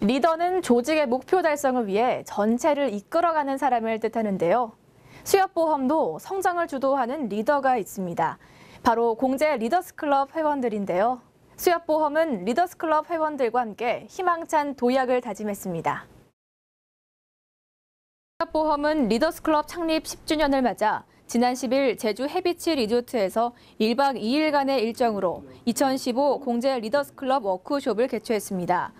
리더는 조직의 목표 달성을 위해 전체를 이끌어가는 사람을 뜻하는데요. 수협보험도 성장을 주도하는 리더가 있습니다. 바로 공제 리더스클럽 회원들인데요. 수협보험은 리더스클럽 회원들과 함께 희망찬 도약을 다짐했습니다. 수협보험은 리더스클럽 창립 10주년을 맞아 지난 10일 제주 해비치 리조트에서 1박 2일간의 일정으로 2015 공제 리더스클럽 워크숍을 개최했습니다.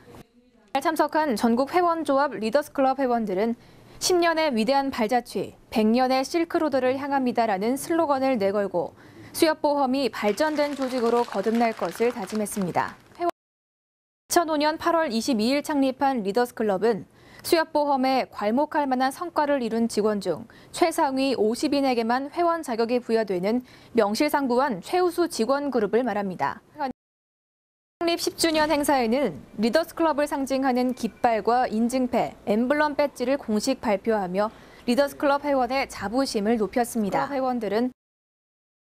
참석한 전국 회원조합 리더스클럽 회원들은 10년의 위대한 발자취, 100년의 실크로드를 향합니다라는 슬로건을 내걸고 수협보험이 발전된 조직으로 거듭날 것을 다짐했습니다. 2005년 8월 22일 창립한 리더스클럽은 수협보험에 괄목할 만한 성과를 이룬 직원 중 최상위 50인에게만 회원 자격이 부여되는 명실상부한 최우수 직원 그룹을 말합니다. 창립 10주년 행사에는 리더스클럽을 상징하는 깃발과 인증패, 엠블럼 배지를 공식 발표하며 리더스클럽 회원의 자부심을 높였습니다. 회원들은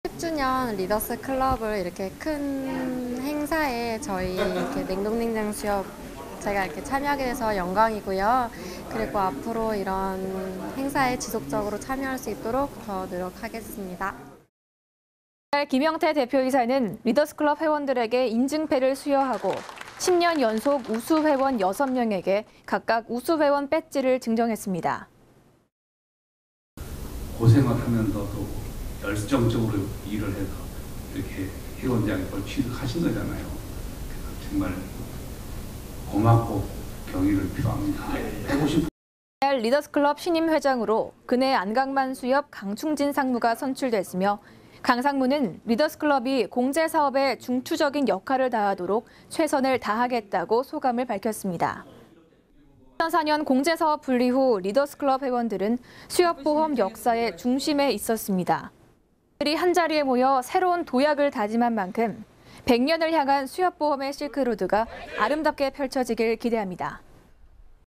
10주년 리더스클럽을 이렇게 큰 행사에 저희 이렇게 냉동냉장수협 제가 이렇게 참여하게 돼서 영광이고요. 그리고 앞으로 이런 행사에 지속적으로 참여할 수 있도록 더 노력하겠습니다. 김영태 대표이사는 리더스클럽 회원들에게 인증패를 수여하고 10년 연속 우수회원 6명에게 각각 우수회원 배지를 증정했습니다. 고생을 하면서도 열정적으로 일을 해서 이렇게 회원장에 취득하신 거잖아요. 정말 고맙고 경의를 표합니다. 리더스클럽 신임 회장으로 근해 안강만 수협 강충진 상무가 선출됐으며 강 상무는 리더스클럽이 공제 사업에 중추적인 역할을 다하도록 최선을 다하겠다고 소감을 밝혔습니다. 2004년 공제 사업 분리 후 리더스클럽 회원들은 수협보험 역사의 중심에 있었습니다. 그들이 한자리에 모여 새로운 도약을 다짐한 만큼 100년을 향한 수협보험의 실크로드가 아름답게 펼쳐지길 기대합니다.